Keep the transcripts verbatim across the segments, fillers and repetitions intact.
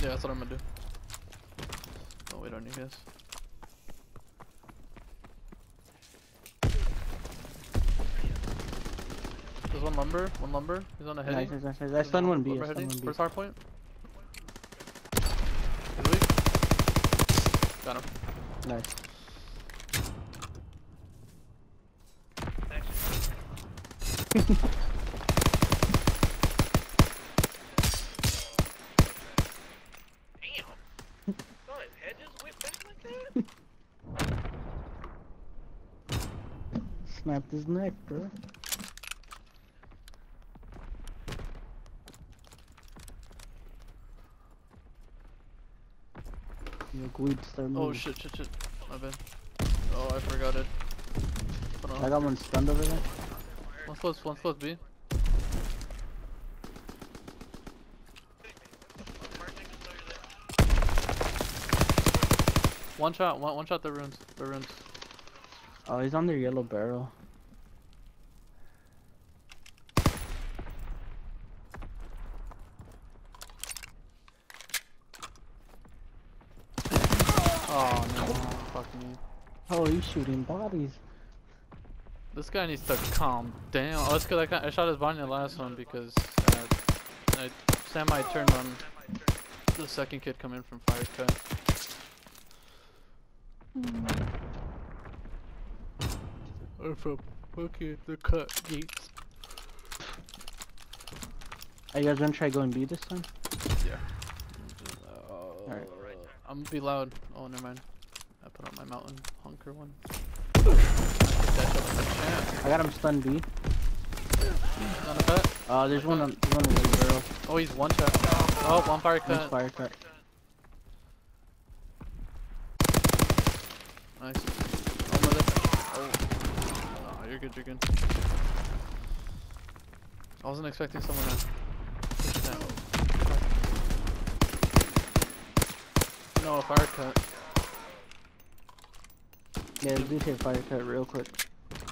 Yeah, that's what I'm gonna do. Oh, wait on you guys. There's one lumber, one lumber. He's on a head. Nice, nice, nice. That's nice. Done one B. That's done one B. First hard point. Got him. Nice. Damn. Thought his head just whipped back like that? Snapped his neck, bro. Oh shit, shit, shit. My bad. Oh, I forgot it. On. I got one stunned over there. One's close, one's close, B. One shot, one, one shot the runes. The runes. Oh, he's on their yellow barrel. Oh no, fuck me. Oh, he's shooting bodies. This guy needs to calm down. Oh, that's because I, I shot his body in the last one because uh, I semi turned on the second kid coming from Firecut. Mm. Or from fucking the cut gates. Are you guys gonna try going B this time? Yeah. Alright. I'm gonna be loud. Oh, never mind. I put out my mountain hunker one. I got him stunned B. Not a bet. Uh, there's one on one on the barrel. Oh, he's one shot. Oh, one fire cut. One fire cut. Nice. Oh, oh, you're good. You're good. I wasn't expecting someone to push that. No, fire cut. Yeah, we did hit fire cut real quick.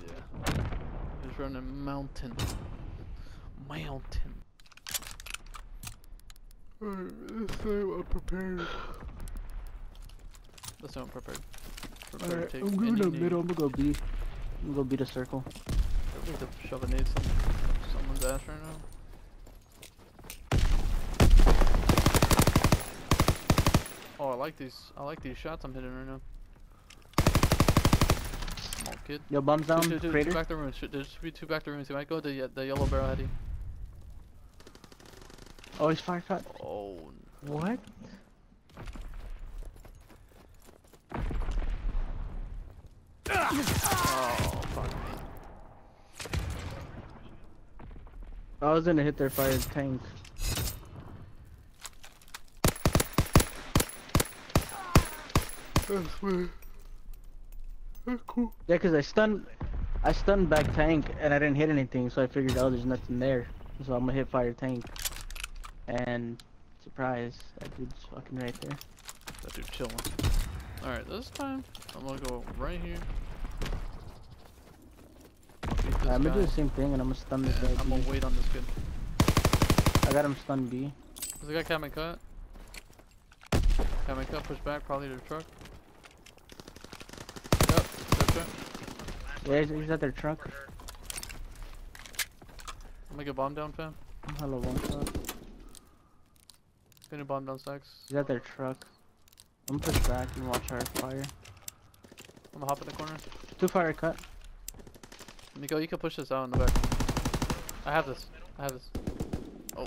Yeah. He's running mountain. Mountain. Alright, this time I'm prepared. This time I'm prepared. Alright, I'm going to middle, I'm going to go B. I'm going to go B to circle. I need to shove a nade someone's ass right now. Oh, I like these. I like these shots I'm hitting right now. Come on, kid. Yo, bombs down. Two, two, two, two back the rooms. There should be two back the rooms. He might go to the yellow barrel heady. Oh, he's fire cut. Oh. No. What? Oh, fuck me. I was gonna hit their fire tank. That's weird. That's cool. Yeah, cause I stunned, I stunned back tank and I didn't hit anything, so I figured, oh, there's nothing there, so I'm gonna hit fire tank. And surprise, that dude's fucking right there. That dude chilling. All right, this time I'm gonna go right here. Right, I'm gonna do the same thing and I'm gonna stun this guy. I'm gonna wait on this kid. I got him stunned B. Does the guy come and cut? Come and cut, push back, probably to the truck. Yeah, he's, he's at their truck. I'm gonna get bomb down, fam. Hello, one shot. Gonna bomb down stacks. He's at their truck. I'm gonna push back and watch our fire. I'm gonna hop in the corner. Two fire cut. Miko, you can push this out in the back. I have this. I have this. Oh.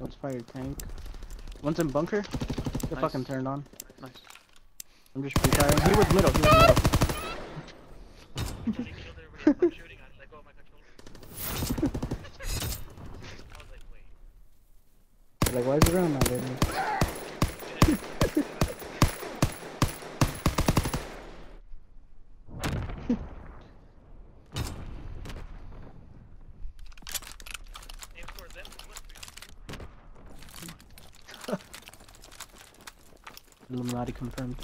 One's fire tank. One's in bunker. Get nice. Fucking turned on. Nice. I'm just retiring. He was middle. He was middle. Like, why is the round not getting? Illuminati confirmed.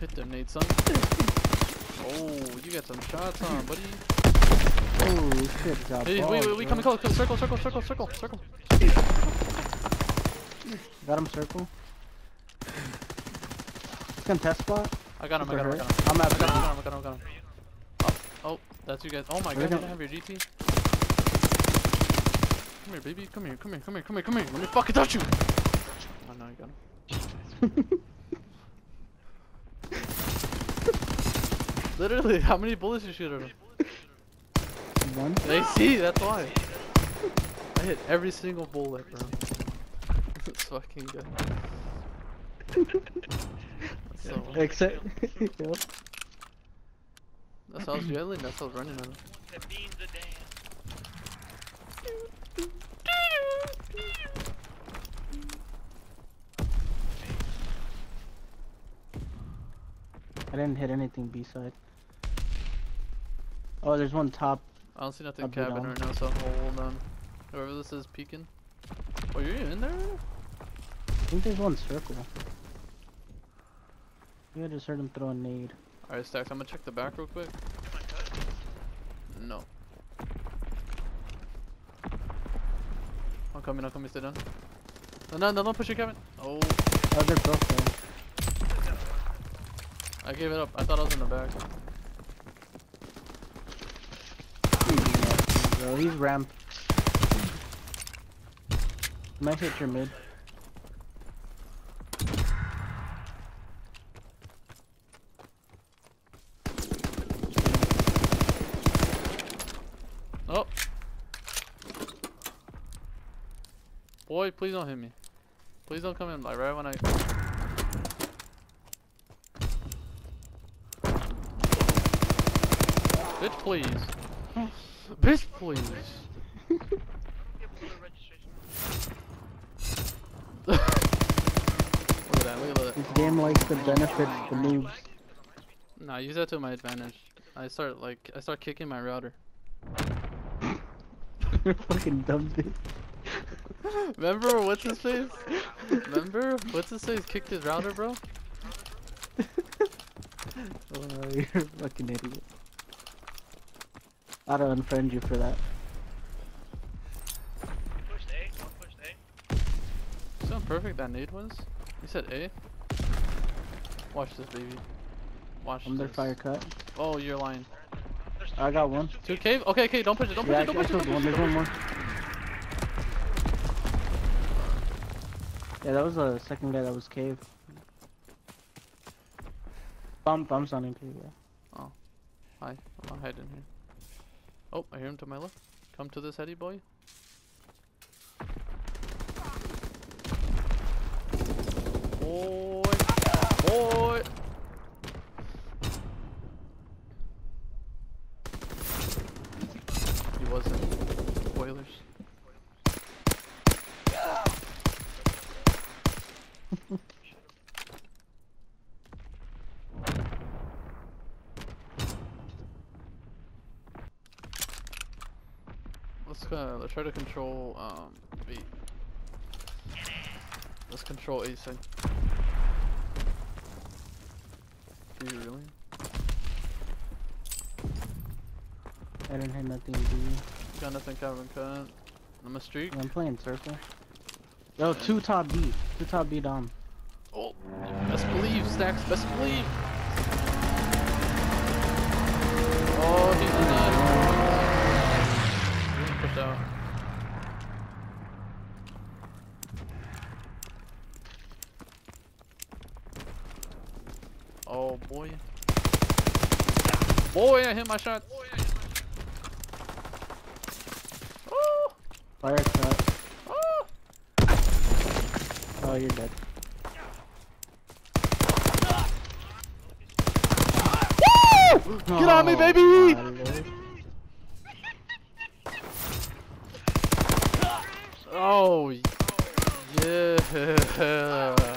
Hit them, Nate, son. Oh, you got some shots on, buddy. Holy shit, got hey, balls, Wait, wait, wait, coming close. Circle, circle, circle, circle, circle. Got him, circle. He's contest spot. I got him, I got him, I got him. I'm out. I got him, I got him, I got him. Oh, that's you guys. Oh my god, you don't have your G P. Come here, baby. Come here, come here, come here, come here, come here. Let me fucking touch you. Oh no, you got him. Literally, how many bullets you shoot at him? One. They see, that's why. I hit every single bullet, bro. That's fucking good. So except, you know. That's how I was yelling, that's how I was running at him. I didn't hit anything B side. Oh, there's one top. I don't see nothing cabin right now, so I'm hold on. Whoever this is peeking. Oh, you're in there? I think there's one circle. I just heard him throw a nade. Alright, Stacks, I'm gonna check the back real quick. No. I'm coming, I'm coming, stay down. No, no, no, don't push your cabin. Oh. Oh, they're both there. I gave it up. I thought I was in the back. Bro, he's ramp. Might hit your mid. Oh. Boy, please don't hit me. Please don't come in like right when I. Bitch, please. Bitch, please. Look at that, look at that. This game likes to benefit the noobs. Nah, I use that to my advantage. I start, like, I start kicking my router. You're fucking dumb, dude. Remember what's his face? Remember what's his face kicked his router, bro? Oh, you're a fucking idiot. I don't unfriend you for that. You pushed A, don't push A. See how perfect that nade was? You said A? Watch this, baby. Watch I'm this. I'm their fire cut. Oh, you're lying. I got one. Two cave? Okay, okay, don't push it, don't push yeah, it, don't push it, don't push it. There's one more. Yeah, that was the second guy that was cave. I'm, I'm sounding cave, yeah. Oh. Hi. I'm hiding here. Oh, I hear him to my left. Come to this heady boy. Boy. Boy. He wasn't. Spoilers. Uh, let's try to control um B. Let's control A side. Do you really? I didn't hit nothing B. Got nothing Calvin cut. I'm a streak. I'm playing circle. Yo, two top B. Two top B Dom. Oh, best believe, Stacks, best believe. Oh, he's in there. Out. Oh boy. Boy, I hit my shot. Boy, I hit my shot. Oh. Fire shot. Oh. Oh, you're dead. Woo! Get oh, on me, baby! Oh yeah.